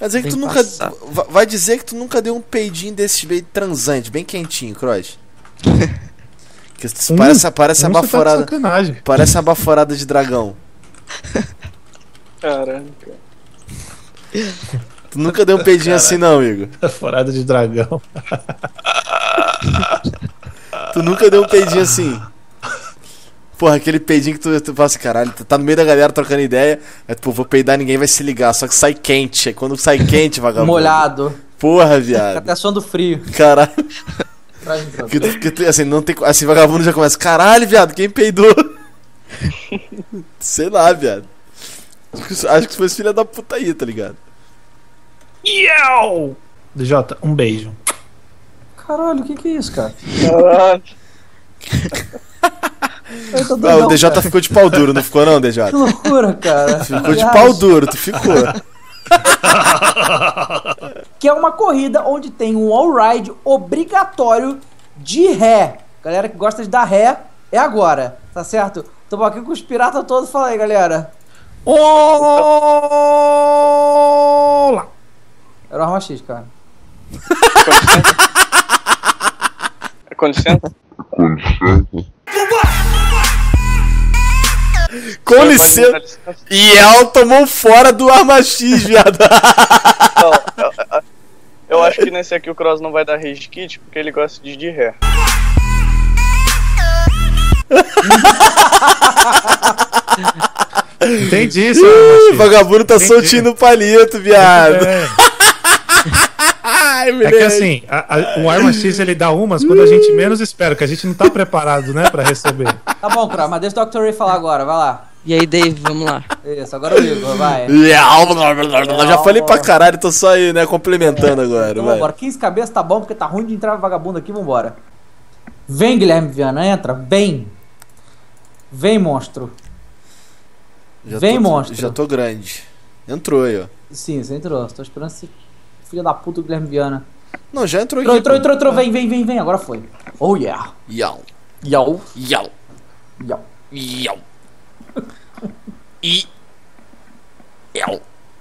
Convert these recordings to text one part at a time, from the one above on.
Vai dizer que tu nunca, vai dizer que tu nunca deu um peidinho desse bem transante, bem quentinho, Cross. Que parece abaforada. Tá, parece uma abaforada de dragão. Caraca. Tu nunca deu um peidinho assim não, Igor? Abaforada de dragão. Tu nunca deu um peidinho assim? Porra, aquele peidinho que tu fala assim, caralho, tá no meio da galera trocando ideia, aí tu, pô, vou peidar, ninguém vai se ligar, só que sai quente. Aí quando sai quente, vagabundo. Molhado. Porra, viado. Fica até suando frio. Caralho. Que, assim, não tem, assim, vagabundo já começa, caralho, viado, quem peidou? Sei lá, viado. Acho que foi esse filho da puta aí, tá ligado? Yow! DJ, um beijo. Caralho, o que é isso, cara? Caralho. Ah, o DJ cara. Ficou de pau duro, não ficou não, DJ? Que loucura, cara. Ficou de pau duro, tu ficou. Que é uma corrida onde tem um wallride obrigatório de ré. Galera que gosta de dar ré, é agora, tá certo? Tô aqui com os piratas todos, fala aí, galera. Olá! Era o Arma X, cara. Com licença. E ela tomou fora do Arma X, viado. Eu acho que nesse aqui o Cross não vai dar rage kit porque ele gosta de ré. Entendi isso. O vagabundo tá soltinho o palito, viado. É que assim, o Arma X ele dá umas quando a gente menos espera, que a gente não tá preparado, né, pra receber. Tá bom, Cross, mas deixa o Dr. Rey falar agora, vai lá. E aí, Dave, vamos lá. Isso, agora o Igor, vai. Eu já falei pra caralho, tô só aí, né, complementando agora. Então, vai. Vambora, 15 cabeças tá bom, porque tá ruim de entrar vagabundo aqui, vambora. Vem, Guilherme Viana, entra, vem. Vem, monstro. Vem, monstro. Já tô grande. Entrou aí, ó. Sim, você entrou, tô esperando se... Filha da puta do Guilherme Viana. Não, já entrou aqui. Entrou, vem, agora foi. Oh yeah. Yow.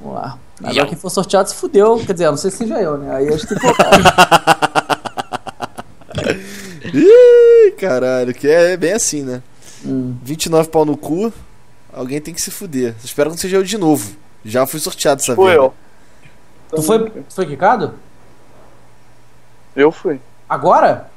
Vamos lá. Agora quem for sorteado se fudeu. Quer dizer, eu não sei se seja eu, né? Aí eu acho que tem que colocar. Ih, caralho, que é bem assim, né? 29 pau no cu, alguém tem que se fuder. Espero que não seja eu de novo. Já fui sorteado, sabe? Foi eu. Tu foi quicado? Eu fui. Agora?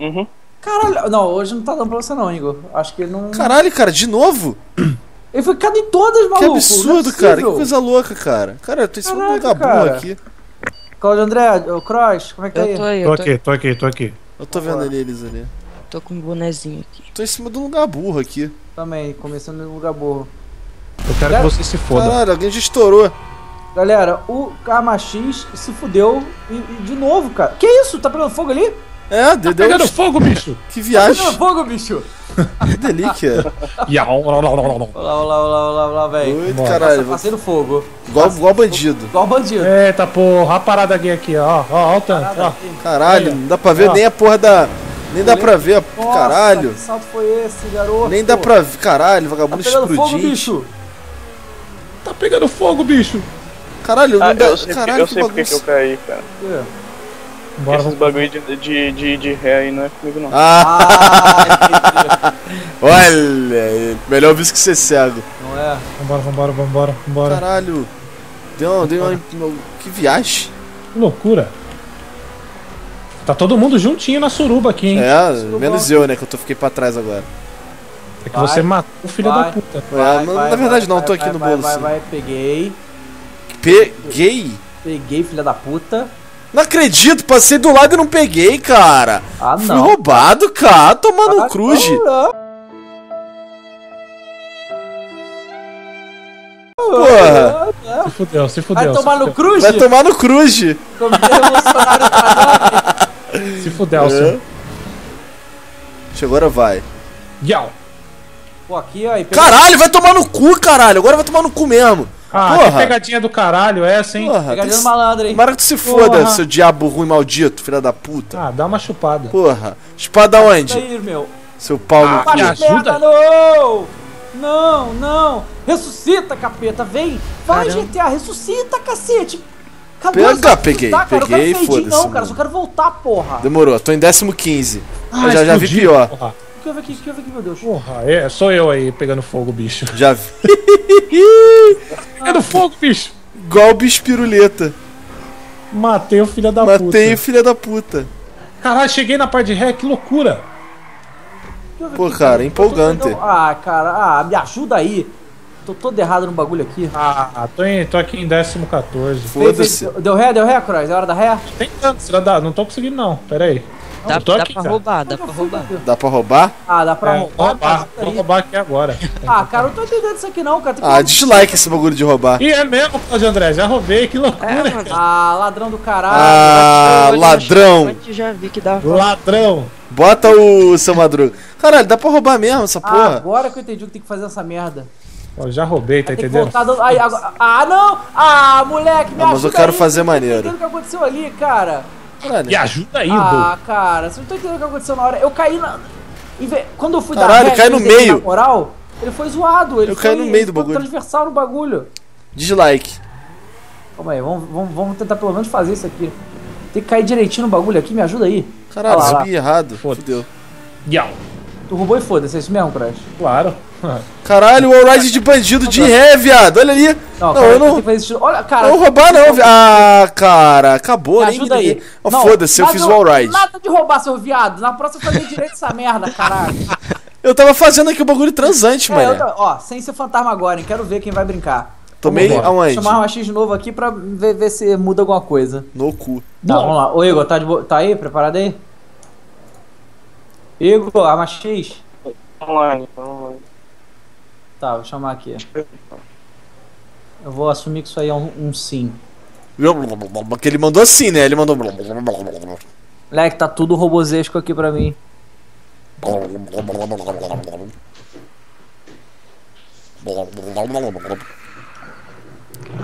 Uhum. Caralho, não, hoje não tá dando pra você não, Igor. Acho que ele não... Caralho, cara, de novo? Ele foi quicado em todas, maluco. Que absurdo, cara, que coisa louca, cara. Cara, eu tô em cima do vagabundo aqui. Cláudio André, o Cross, como é que é? Eu tô aqui. Eu tô vendo eles ali. Tô com um bonezinho aqui. Tô em cima do lugar burro aqui. Também, começando no lugar burro. Eu quero que você se foda. Caralho, alguém já estourou. Galera, o Arma X se fudeu e de novo, cara. Que isso? Tá pegando fogo ali? É, tá pegando fogo, bicho. Que viagem. Tá pegando fogo, bicho. Que delícia. Olá, velho. Muito caralho. Passei no fogo. Igual bandido. Eita, porra. A parada aqui, ó. Ó o tanque, ó. Caralho, não dá pra ver nem a porra da... Nem dá pra ver, caralho. Que salto foi esse, garoto? Nem dá pra ver, caralho. Vagabundo explodindo. Tá pegando fogo, bicho. Caralho, não dá. Caralho, que bagunça. Eu sei porque eu caí, cara. Bora, esses bagulho de ré aí não é comigo, não. Ah! Olha, melhor visto que ser cego. Não é? Vambora. Caralho. Deu uma... Que viagem. Que loucura. Tá todo mundo juntinho na suruba aqui, hein? É, menos eu, né, que eu fiquei pra trás agora. É que você matou o filho da puta. Na verdade não, tô aqui no bolo. Vai, peguei. Peguei, filha da puta. Não acredito, passei do lado e não peguei, cara. Ah, não. Fui roubado, cara. Tomando um cruz. Porra. Se fudeu. Vai tomar no cruz. Se fudeu, senhor. Agora vai. Yau. Pô, aqui, ó, caralho, vai tomar no cu, caralho. Agora vai tomar no cu mesmo. Ah, porra. Que pegadinha do caralho essa, hein? Porra, pegadinha do malandro, hein? Tomara que tu se foda, seu diabo ruim maldito, filha da puta. Ah, dá uma chupada. Porra. Chupada onde? Aí, meu. Seu pau no cu. Me ajuda. Não. Ressuscita, capeta, vem. Vai, GTA, ressuscita, cacete. Acabou. Pega, peguei, tá, cara, peguei, foda-se. Não, cara, só quero voltar, porra. Demorou, tô em 15º. Ah, eu já vi pior. Porra. O que houve aqui? O que houve aqui, meu Deus? Porra, é, sou eu aí pegando fogo, bicho. Já vi. É do fogo, bicho. Igual o bicho piruleta. Matei o filho da puta. Matei o filho da puta. Caralho, cheguei na parte de ré, que loucura. Pô, cara, empolgante. Ah, cara, ah, me ajuda aí. Tô todo errado no bagulho aqui. Ah, tô aqui em 14º. Foda-se. Deu ré, Cross? É hora da ré? Tem tanto, não tô conseguindo não, pera aí. Dá, dá aqui, pra cara. Roubar, dá pra roubar. Dá pra roubar? Ah, dá pra roubar. Vou roubar aqui agora. Ah, cara, eu não tô entendendo isso aqui não, cara. Tem dislike esse bagulho de roubar. Ih, é mesmo, Cláudio André, já roubei, que loucura. É, mas... Ah, ladrão do caralho. Ah, ladrão. Já vi que dá ladrão. Bota o seu Madruga. Caralho, dá pra roubar mesmo essa porra. Agora que eu entendi o que tem que fazer essa merda. Eu já roubei, tá entendendo? Ah, não! Ah, moleque, me ajuda aí! Mas eu quero fazer maneiro. Eu não tô entendendo o que aconteceu ali, cara. Caralho. Me ajuda aí, cara, você não tá entendendo o que acontecendo na hora. Eu caí na... Quando eu fui dar ré, cai no meio. Na moral, ele foi zoado. Ele caí no meio do bagulho. Transversal no bagulho. Dislike. Calma aí, vamos tentar pelo menos fazer isso aqui. Tem que cair direitinho no bagulho aqui, me ajuda aí. Caralho, subi errado. Fodeu. Yau. Tu roubou e foda-se, é isso mesmo, Crash? Claro. Caralho, o Wallride de bandido de ré, viado. Olha ali. Não, cara, eu não. Olha, cara, não roubar, não, viado. Ah, cara, acabou, né? Ajuda aí. Oh, foda-se, eu fiz o Wallride. Nada de roubar, seu viado. Na próxima eu fazia direito essa merda, caralho. Eu tava fazendo aqui o bagulho transante, mano. Ó, sem ser fantasma agora, hein? Quero ver quem vai brincar. Tomei aonde? Vou chamar um X de novo aqui pra ver se muda alguma coisa. No cu. Tá, vamos lá. Ô, Igor, tá aí? Preparado aí? Igor, Arma X? Online, online. Tá, vou chamar aqui. Eu vou assumir que isso aí é um sim. Porque ele mandou sim, né? Ele mandou... Moleque, tá tudo robozesco aqui pra mim.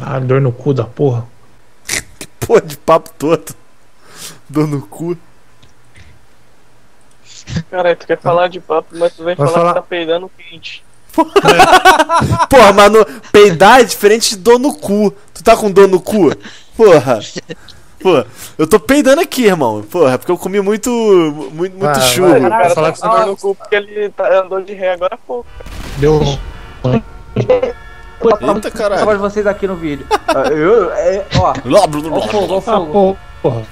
Caralho, dor no cu da porra. Que porra de papo todo. Dor no cu. Caralho, tu quer falar de papo, mas tu vem falar que tá peidando quente. Porra, mano, peidar é diferente de dor no cu. Tu tá com dor no cu? Porra. Porra, eu tô peidando aqui, irmão. Porra, porque eu comi muito churro. O cara tá com dor no cu porque ele andou de ré agora há pouco. Deu um... Eita, caralho. Eu vocês aqui no vídeo. Ó, o fogo. Porra.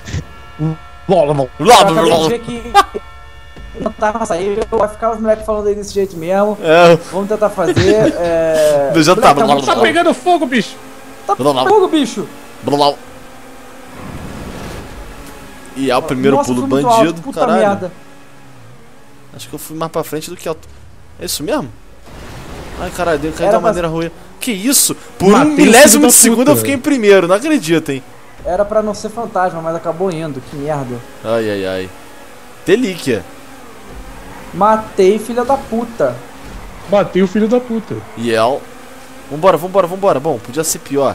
Tentar sair, vai ficar os moleques falando aí desse jeito mesmo. É. Vamos tentar fazer. Já tá, moleque, tá pegando fogo, bicho! Tá pegando fogo, bicho! E é o primeiro pulo do bandido, alto, caralho. Merda. Acho que eu fui mais pra frente do que alto. É isso mesmo? Ai, caralho, deu cair de uma maneira ruim. Que isso? Por um milésimo de segundo eu fiquei em primeiro, não acredito, hein? Era pra não ser fantasma, mas acabou indo, que merda. Ai, ai, ai. Delíquia. Matei, filha da puta. Matei o filho da puta. Yell. Vambora, vambora, vambora. Bom, podia ser pior.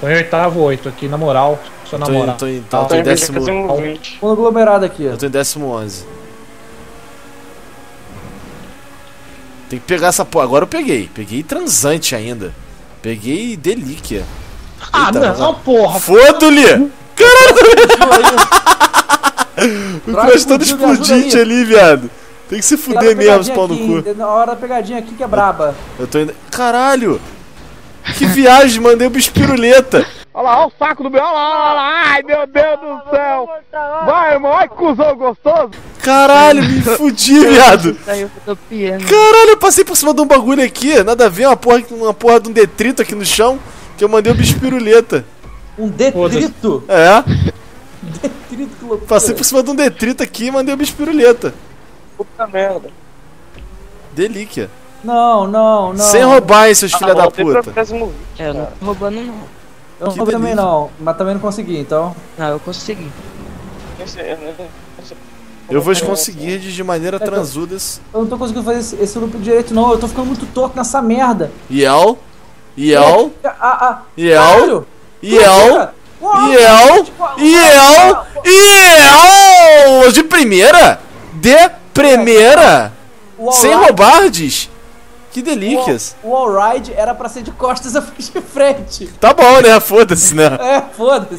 Tô em 8º, aqui, na moral. Só na moral. Tô em 10º. Tô no aglomerado aqui. Eu tô em 11º. Tem que pegar essa porra. Agora eu peguei. Peguei transante ainda. Peguei delíquia. Ah, eita, não, porra. Foda-lhe. Caralho. O Cross todo explodinte ali, viado. Tem que se fuder mesmo, os pau no cu. Na hora da pegadinha aqui que é braba. Eu tô indo... Caralho! Que viagem, mandei pro espiruleta. Olha lá, olha o saco do meu. Olha lá, ai meu Deus do céu. Vai, irmão, olha que cuzão gostoso. Caralho, me fudi, viado. Caralho, eu passei por cima de um bagulho aqui. Nada a ver, uma porra de um detrito aqui no chão. Que eu mandei pro espiruleta. Um detrito? É. Detrito, que loucura. Passei por cima de um detrito aqui e mandei uma espiruleta. Puta merda. Delíquia. Não, não, não. Sem roubar, hein, seus filha da puta. Eu não tô roubando, não. Eu não roubei também, não. Mas também não consegui, então. Não, eu consegui. Eu vou conseguir de maneira transuda. Eu não tô conseguindo fazer esse loop direito, não. Eu tô ficando muito torto nessa merda. Yell. Yell. Yell. Yell. E eu de primeira! De primeira! Sem roubardes! Que delícias. O Wallride era pra ser de costas de frente. Tá bom, né? Foda-se, né? É, foda-se.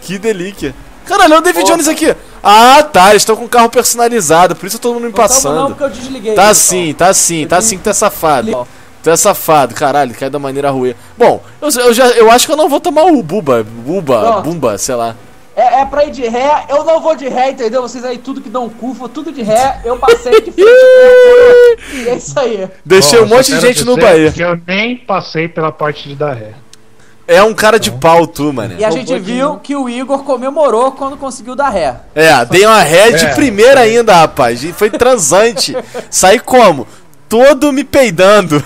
Que delícia. Caralho, é o David Jones aqui. Ah, tá. Eles estão com o carro personalizado. Por isso todo mundo me passando. Não, porque eu desliguei. Tá sim, tá sim. Tá sim que tu é safado. Tu é safado, caralho. Cai da maneira ruim. Bom, eu acho que eu não vou tomar o Bumba, sei lá. É pra ir de ré, eu não vou de ré, entendeu? Vocês aí tudo que dão curva, tudo de ré, eu passei de frente. E é isso aí. Deixei um monte de gente no Bahia. Que eu nem passei pela parte de dar ré. É um cara de pau tu, mano. E a gente viu que o Igor comemorou quando conseguiu dar ré. É, dei uma ré de primeira ainda, rapaz. E foi transante. Saí como? Todo me peidando.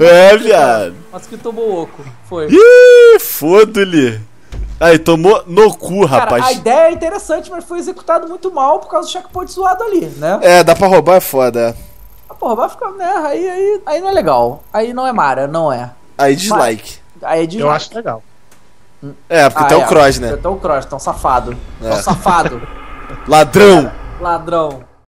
É, viado. Mas que tomou oco, foi. Ih, foda-lhe. Aí, tomou no cu, cara, rapaz. A ideia é interessante, mas foi executado muito mal por causa do checkpoint zoado ali, né? É, dá pra roubar, é foda. Ah, porra, vai ficar, né? Aí não é legal. Aí não é mara, não é. Aí dislike. Mas, aí é dislike. Eu acho legal. É, porque tem o Cross, né? Tem o Cross, tão safado. Tão safado. Ladrão. Cara, ladrão.